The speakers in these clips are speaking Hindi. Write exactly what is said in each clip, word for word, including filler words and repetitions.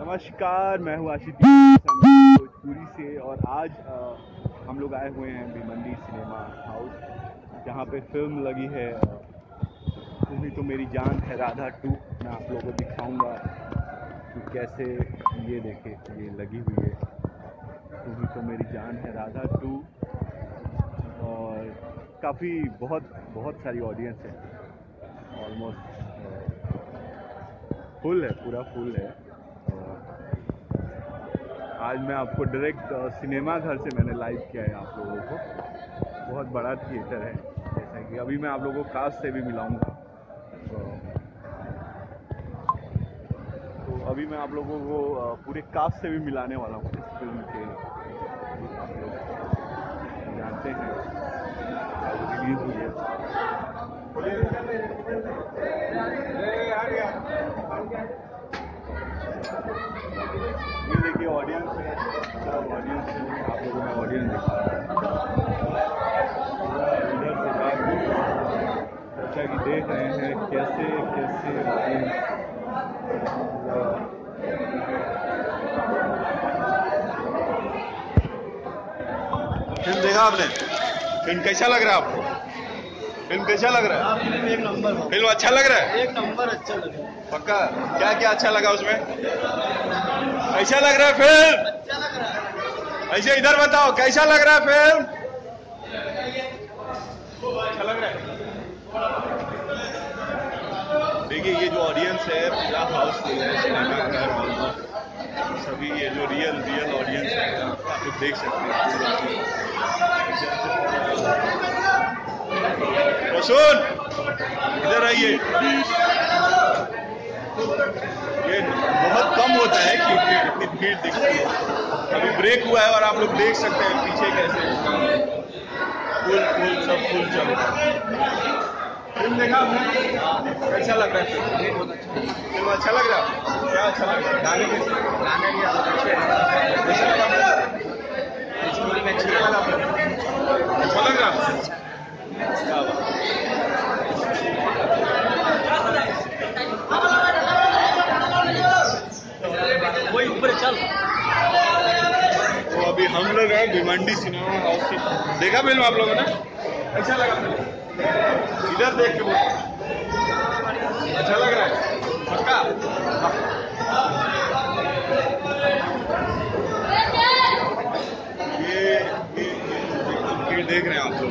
नमस्कार, मैं हूँ आशीष तिवारी भोजपुरी से और आज आ, हम लोग आए हुए हैं भिवंडी सिनेमा हाउस जहाँ पे फिल्म लगी है तू ही तो मेरी जान है राधा टू। मैं आप लोगों को दिखाऊंगा कि कैसे ये देखे ये लगी हुई है तू ही तो मेरी जान है राधा टू और काफ़ी बहुत बहुत सारी ऑडियंस है, ऑलमोस्ट फुल है, पूरा फुल है। आज मैं आपको डायरेक्ट सिनेमा घर से मैंने लाइव किया है आप लोगों को। बहुत बड़ा थिएटर है जैसा कि अभी मैं आप लोगों को कास्ट से भी मिलाऊंगा। तो, तो अभी मैं आप लोगों को पूरे कास्ट से भी मिलाने वाला हूँ इस फिल्म के। आप लोग जानते हैं रिलीज हुई है। ये देखिए ऑडियंस है, ऑडियंस है, आप लोगों में ऑडियंस दिखा रहा है इधर से जाकर। जैसा कि देख रहे हैं कैसे कैसे फिल्म देखा आपने। फिल्म कैसा लग रहा है आपको? फिल्म कैसा लग रहा है? फिल्म एक नंबर। फिल्म अच्छा लग रहा है? एक नंबर अच्छा लग रहा है। पक्का? क्या क्या अच्छा लगा उसमें? कैसा लग रहा है फिल्म? अच्छा लग रहा है। ऐसे इधर बताओ कैसा लग रहा है फिल्म? अच्छा लग रहा है। देखिए ये जो ऑडियंस है पूरा हाउसफुल है सिनेमा घर ऑलमोस्ट सभी। ये जो रियल रियल ऑडियंस है आप लोग देख सकते हैं। तो सुन इधर आइए, ये बहुत कम होता है क्योंकि इतनी भीड़ दिखती है। अभी ब्रेक हुआ है और आप लोग देख सकते हैं पीछे कैसे फुल फुल सब फुल चल रहा है। फिल्म देखा कैसा लग रहा है? फिल्म अच्छा लग रहा है। क्या अच्छा लग रहा है? गाने गाने भी अच्छे अच्छा लग रहा है। तो अभी हम लोग हैं भिवंडी सिनेमा हाउस। देखा फिल्म आप लोगों ने? अच्छा लगा फिल्म? इधर देख के बोलो अच्छा लग रहा है। पक्का? ये ये देख रहे हैं आप लोग,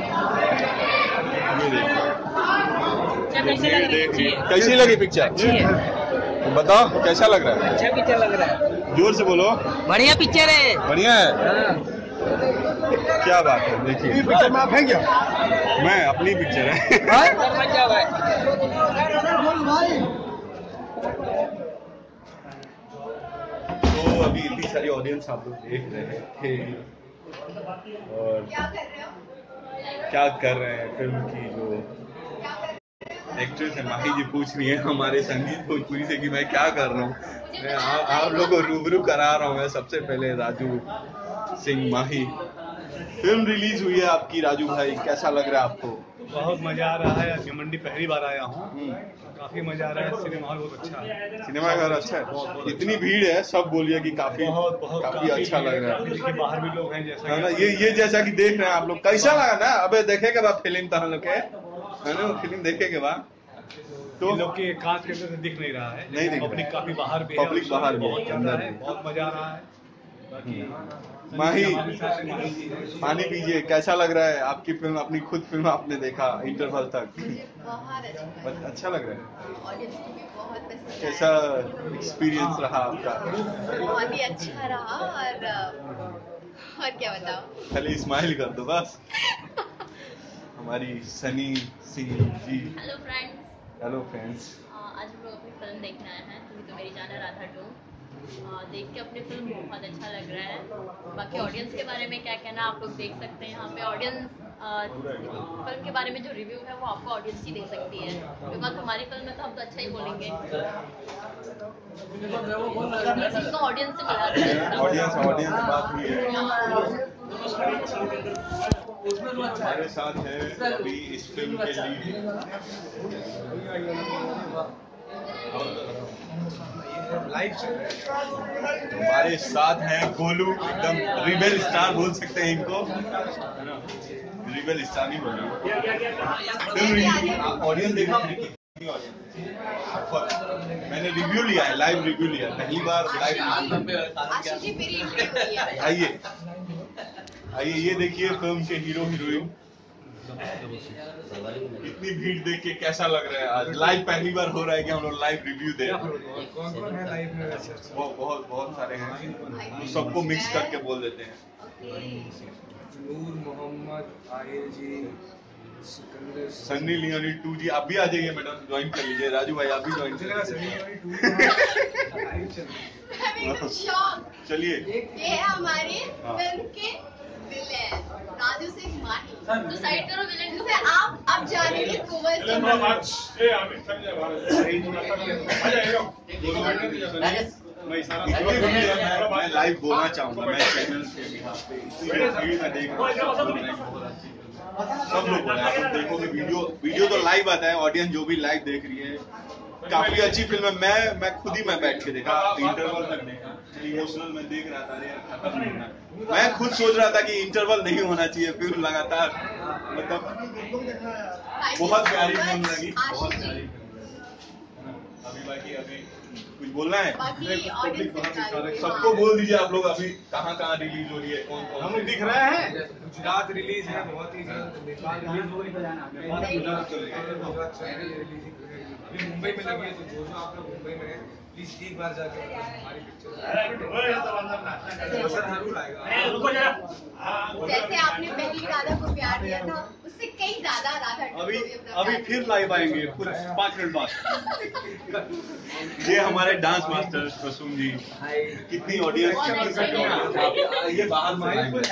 ये देख रहे हैं। कैसी लगी पिक्चर बताओ? कैसा लग रहा है? अच्छा पिक्चर लग रहा है। जोर से बोलो। बढ़िया पिक्चर है। बढ़िया है। हाँ। क्या बात है। देखिए ये पिक्चर में आप हैं क्या? मैं अपनी पिक्चर है। तो अभी इतनी सारी ऑडियंस आप लोग देख रहे थे और क्या कर रहे हैं। फिल्म की जो एक्ट्रेस है माही जी पूछ रही है हमारे संगीत भोजपुरी से कि मैं क्या कर रहा हूँ। मैं आ, आप लोगों को रूबरू करा रहा हूँ। मैं सबसे पहले राजू सिंह माही, फिल्म रिलीज हुई है आपकी राजू भाई, कैसा लग रहा है आपको? बहुत मजा आ रहा है। भिवंडी पहली बार आया हूँ, काफी मजा आ रहा है। सिनेमा हॉल बहुत अच्छा है। सिनेमा घर अच्छा है, इतनी भीड़ है। सब बोलिए कि काफी बहुत, बहुत काफी, काफी अच्छा लग रहा है। देखिए बाहर भी लोग हैं जैसा है ना, ये ये जैसा कि देख रहे हैं आप लोग। कैसा लगा ना? अबे देखेगा बाप फिल्म तहन लोग है ना, फिल्म देखेगा बाप। तो लोग के कांच के अंदर से दिख नहीं रहा है, नहीं पब्लिक काफी बाहर भी है। पब्लिक बाहर बहुत अंदर है, बहुत मजा आ रहा है। माही पानी पीजिए। कैसा लग रहा है आपकी फिल्म? अपनी खुद फिल्म आपने देखा इंटरवल तक? बहुत अच्छा लग रहा है। कैसा एक्सपीरियंस रहा आपका? बहुत ही अच्छा रहा। और और क्या बताओ, खाली स्माइल कर दो बस। हमारी Sunny Singh ji. Hello friends. Hello friends. आज हम लोग अपनी फिल्म देखने आए हैं तू ही तो मेरी जान है राधा टू। देख के अपनी फिल्म बहुत अच्छा लग रहा है। बाकी ऑडियंस के बारे में क्या कहना आप लोग देख सकते हैं यहाँ पे। ऑडियंस फिल्म के बारे में जो रिव्यू है वो आपको ऑडियंस ही दे सकती है। बिकॉज हमारी फिल्म में तो हम तो अच्छा ही बोलेंगे। ऑडियंस से मिला हमारे साथ है अभी इस फिल्म के लिए। लाइव चल रहा है। हमारे साथ हैं गोलू, एकदम रिबेल स्टार बोल सकते हैं इनको, है ना? रिबेल स्टार नहीं बोल रहा हूँ। ऑडियंस देखा मैंने, रिव्यू लिया है, लाइव रिव्यू लिया, पहली बार लाइव। आइए आइए, ये देखिए फिल्म के हीरो हीरोइन। इतनी भीड़ देख के कैसा लग रहा है? आज लाइव पहली बार हो रहा है कि हम लोग लाइव रिव्यू दे। कौन कौन है लाइव में? बहुत बहुत बहुत सारे हैं, सबको मिक्स करके बोल देते हैं। नूर मोहम्मद, आयल जी, सन्नी लियोनी, टू जी आप भी आ जाइए मैडम, ज्वाइन कर लीजिए। राजू भाई आप भी ज्वाइन कर, चलिए। ये हमारे फिल्म के राजू सिंह माही, तो साइड करो विलेन को, फिर आप अब जाने के कोवर से मैं लाइव बोलना चाहूँगा। मैं चैनल के बिहाफ पे सब लोग बोला, आप देखोगे वीडियो, वीडियो तो लाइव आता है। ऑडियंस जो भी लाइव देख रही है, काफी अच्छी फिल्म है। मैं मैं खुद ही मैं बैठ के देखा, इंटरवल तक देखा, इमोशनल मैं देख रहा था। मैं खुद सोच रहा था कि इंटरवल नहीं होना चाहिए, फिर लगातार, मतलब बहुत प्यारी फिल्म लगी, बहुत प्यारी। अभी बाकी अभी कुछ बोलना है सबको बोल दीजिए आप लोग। अभी कहाँ कहाँ रिलीज हो रही है, कौन कौन हम दिख रहे हैं? गुजरात रिलीज है, बहुत ही मुंबई में लगी है, तो जो जो आप लोग मुंबई में हैं प्लीज एक बार जाके हमारी पिक्चर। जैसे आपने पहली राधा को प्यार दिया था, उससे कई ज्यादा राधा अभी अभी फिर लाइव आएंगे कुछ पाँच मिनट बाद। ये हमारे डांस मास्टर प्रसून जी, कितनी ऑडियंस ये बाहर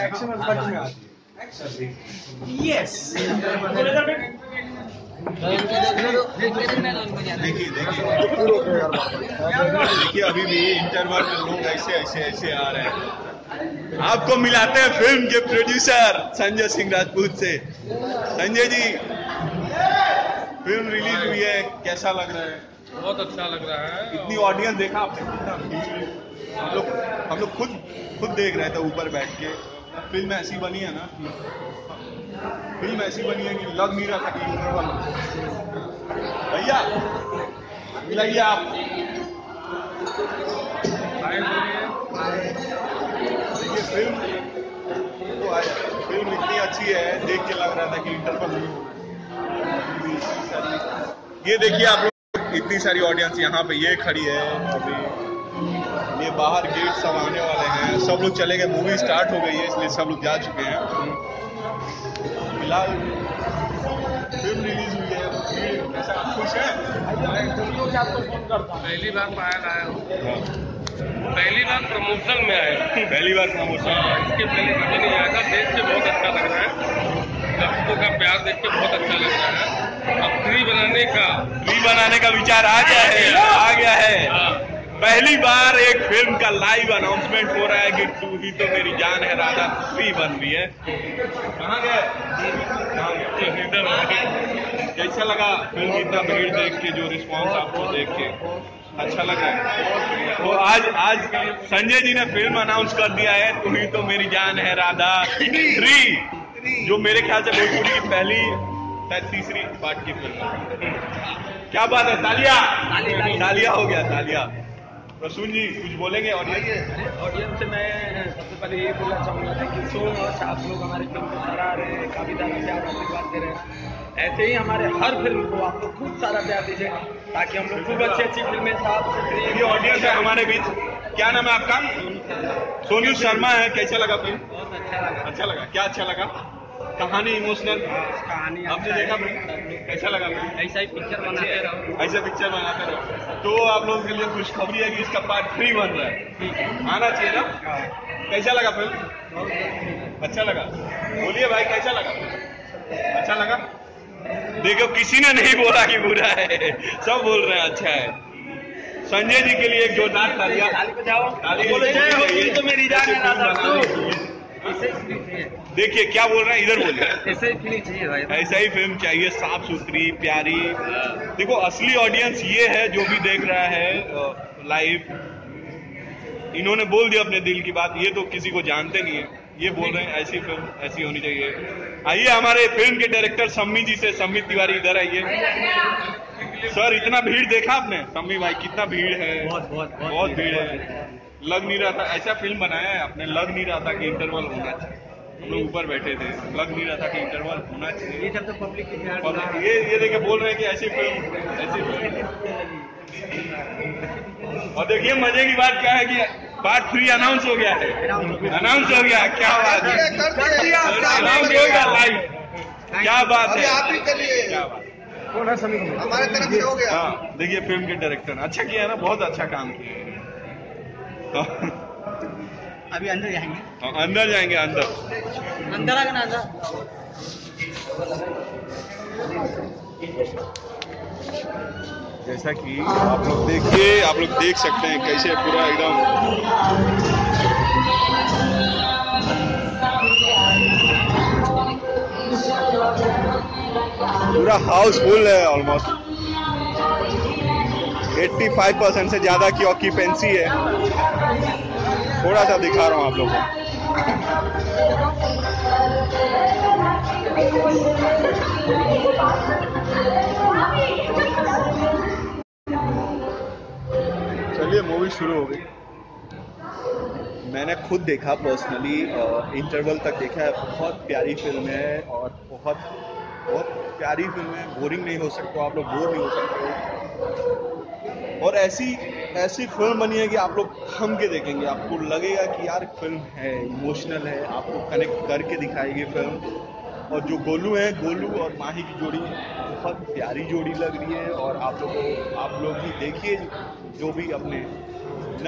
एक्शन में देखिए देखिए अभी भी इंटरवल में लोग ऐसे ऐसे ऐसे आ रहे हैं। आपको मिलाते हैं फिल्म के प्रोड्यूसर संजय सिंह राजपूत से। संजय जी, फिल्म रिलीज हुई है, कैसा लग रहा है? बहुत अच्छा लग रहा है। इतनी ऑडियंस देखा आपने? हम लोग हम लोग खुद खुद देख रहे थे ऊपर बैठ के। फिल्म ऐसी बनी है ना, फिल्म ऐसी बनी है कि लग नहीं रहा था कि इंटरवल। भैया मिलाइए आप। देखिए फिल्म तो आज फिल्म इतनी अच्छी है, देख के लग रहा था कि इंटरवल नहीं। ये देखिए आप लोग, इतनी सारी ऑडियंस यहाँ पे ये खड़ी है। अभी ये बाहर गेट सब आने वाले हैं, सब लोग चले गए, मूवी स्टार्ट हो गई है इसलिए सब लोग जा चुके हैं। फिलहाल फिल्म रिलीज हुई है, खुश है? पहली बार पायल आया हूँ, पहली बार प्रमोशन में आया, पहली बार प्रमोशन में। इसके पहले कभी नहीं आया था। देख के बहुत अच्छा लग रहा है, दर्शकों का प्यार देख के बहुत अच्छा लग रहा है। अब फ्री बनाने का फ्री बनाने का विचार आ गया है, आ गया है। पहली बार एक फिल्म का लाइव अनाउंसमेंट हो रहा है कि तू ही तो मेरी जान है राधा फ्री बन रही है। कहाँ गए? कैसा लगा फिल्म? इतना भीड़ देख के जो रिस्पांस आपको देख के अच्छा लगा है। तो आज आज संजय जी ने फिल्म अनाउंस कर दिया है, तू ही तो मेरी जान है राधा थ्री, जो मेरे ख्याल से भोजपुरी की पहली तीसरी पार्ट की फिल्म है। क्या बात है, तालिया तालिया हो गया, तालिया। प्रसून जी कुछ बोलेंगे? और ऑडियंस से मैं सबसे पहले ये बोलना चाहूँगा, थैंक यू सो मच। आप लोग हमारी फिल्म को सराह रहे हैं, काफ़ी ज़्यादा प्यार आशीर्वाद दे रहे हैं। ऐसे ही हमारे हर फिल्म को आप लोग खूब सारा प्यार दीजिए, ताकि हम लोग खूब अच्छी अच्छी फिल्में साफ सुथरी। ऑडियंस है हमारे बीच। क्या नाम है आपका? सोनू शर्मा है। कैसा लगा फिल्म? बहुत अच्छा लगा। अच्छा लगा? क्या अच्छा लगा? कहानी इमोशनल कहानी आपने देखा? कैसा लगा? ऐसा ही पिक्चर बनाते रहो, ऐसा पिक्चर बनाते रहो। तो आप लोगों के लिए खुशखबरी है कि इसका पार्ट थ्री बन रहा है, आना चाहिए ना? कैसा लगा फिल्म? अच्छा लगा। बोलिए भाई, कैसा लगा? अच्छा लगा। देखो किसी ने नहीं बोला कि बुरा है, सब बोल रहे हैं अच्छा है। संजय जी के लिए एक जोरदार तालियां। देखिए क्या बोल रहे हैं, इधर बोलिए। ऐसा ही फिल्म चाहिए भाई, ऐसा ही फिल्म चाहिए, साफ सुथरी, प्यारी। देखो असली ऑडियंस ये है जो भी देख रहा है लाइव। इन्होंने बोल दिया अपने दिल की बात, ये तो किसी को जानते नहीं है, ये बोल रहे हैं ऐसी फिल्म ऐसी होनी चाहिए। आइए हमारे फिल्म के डायरेक्टर सम्मी जी से, सम्मी तिवारी इधर आइए। सर इतना भीड़ देखा आपने सम्मी भाई, कितना भीड़ है, बहुत बहुत बहुत भीड़ है। लग नहीं रहा था, ऐसा फिल्म बनाया है आपने, लग नहीं रहा था कि इंटरवल होना चाहिए। हम लोग ऊपर बैठे थे, लग नहीं रहा था कि इंटरवल होना चाहिए। ये सब तो पब्लिक की प्यार है। ये ये देखिए बोल रहे हैं कि ऐसी फिल्म ऐसी फिल्म। और देखिए मजे की बात क्या है कि पार्ट थ्री अनाउंस हो गया है, अनाउंस हो गया, क्या बात है, अनाउंस हो गया लाइव, क्या बात है, क्या बात हमारे तरफ से हो गया। हाँ देखिए फिल्म के डायरेक्टर ने अच्छा किया है ना, बहुत अच्छा काम किया है। तो अभी अंदर जाएंगे, तो अंदर जाएंगे, अंदर अंदर आगे ना अंदर। जैसा कि आप लोग देखिए, आप लोग देख सकते हैं कैसे पूरा एकदम पूरा हाउसफुल है। ऑलमोस्ट पचासी परसेंट से ज्यादा की ऑक्यूपेंसी है। थोड़ा सा दिखा रहा हूं आप लोगों को। चलिए मूवी शुरू हो गई। मैंने खुद देखा पर्सनली, इंटरवल तक देखा है। बहुत प्यारी फिल्म है और बहुत बहुत प्यारी फिल्म है। बोरिंग नहीं हो सकते आप लोग, बोर नहीं हो सकते। और ऐसी ऐसी फिल्म बनी है कि आप लोग हम के देखेंगे, आपको लगेगा कि यार फिल्म है, इमोशनल है, आपको कनेक्ट करके दिखाएगी फिल्म। और जो गोलू है, गोलू और माही की जोड़ी बहुत प्यारी जोड़ी लग रही है। और आप लोग आप लोग भी देखिए, जो भी अपने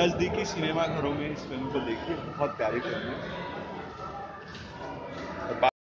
नज़दीकी सिनेमा घरों में इस फिल्म को देखिए, बहुत प्यारी फिल्म है।